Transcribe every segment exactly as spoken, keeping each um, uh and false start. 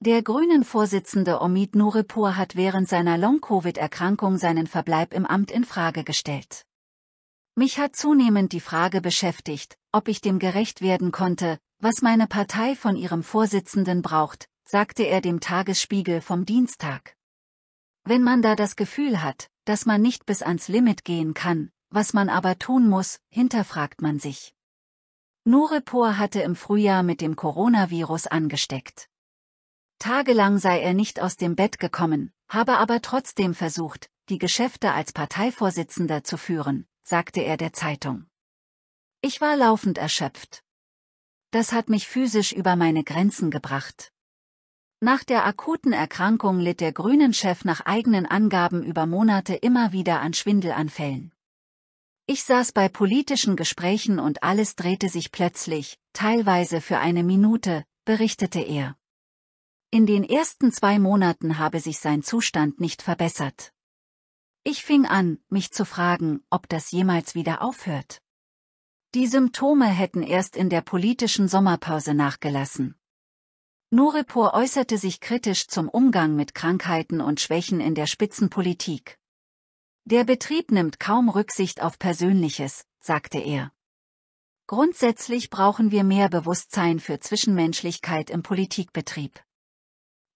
Der Grünen-Vorsitzende Omid Nouripour hat während seiner Long-Covid-Erkrankung seinen Verbleib im Amt in Frage gestellt. Mich hat zunehmend die Frage beschäftigt, ob ich dem gerecht werden konnte, was meine Partei von ihrem Vorsitzenden braucht, sagte er dem Tagesspiegel vom Dienstag. Wenn man da das Gefühl hat, dass man nicht bis ans Limit gehen kann, was man aber tun muss, hinterfragt man sich. Nouripour hatte im Frühjahr mit dem Coronavirus angesteckt. Tagelang sei er nicht aus dem Bett gekommen, habe aber trotzdem versucht, die Geschäfte als Parteivorsitzender zu führen, sagte er der Zeitung. Ich war laufend erschöpft. Das hat mich physisch über meine Grenzen gebracht. Nach der akuten Erkrankung litt der Grünen-Chef nach eigenen Angaben über Monate immer wieder an Schwindelanfällen. Ich saß bei politischen Gesprächen und alles drehte sich plötzlich, teilweise für eine Minute, berichtete er. In den ersten zwei Monaten habe sich sein Zustand nicht verbessert. Ich fing an, mich zu fragen, ob das jemals wieder aufhört. Die Symptome hätten erst in der politischen Sommerpause nachgelassen. Nouripour äußerte sich kritisch zum Umgang mit Krankheiten und Schwächen in der Spitzenpolitik. Der Betrieb nimmt kaum Rücksicht auf Persönliches, sagte er. Grundsätzlich brauchen wir mehr Bewusstsein für Zwischenmenschlichkeit im Politikbetrieb.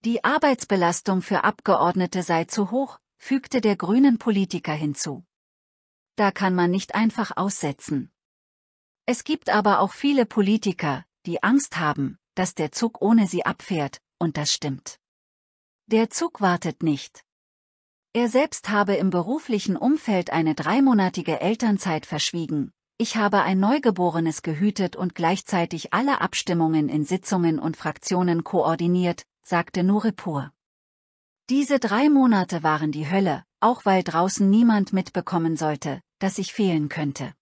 Die Arbeitsbelastung für Abgeordnete sei zu hoch, fügte der grünen Politiker hinzu. Da kann man nicht einfach aussetzen. Es gibt aber auch viele Politiker, die Angst haben, dass der Zug ohne sie abfährt, und das stimmt. Der Zug wartet nicht. Er selbst habe im beruflichen Umfeld eine dreimonatige Elternzeit verschwiegen. Ich habe ein Neugeborenes gehütet und gleichzeitig alle Abstimmungen in Sitzungen und Fraktionen koordiniert, sagte Nouripour. Diese drei Monate waren die Hölle, auch weil draußen niemand mitbekommen sollte, dass ich fehlen könnte.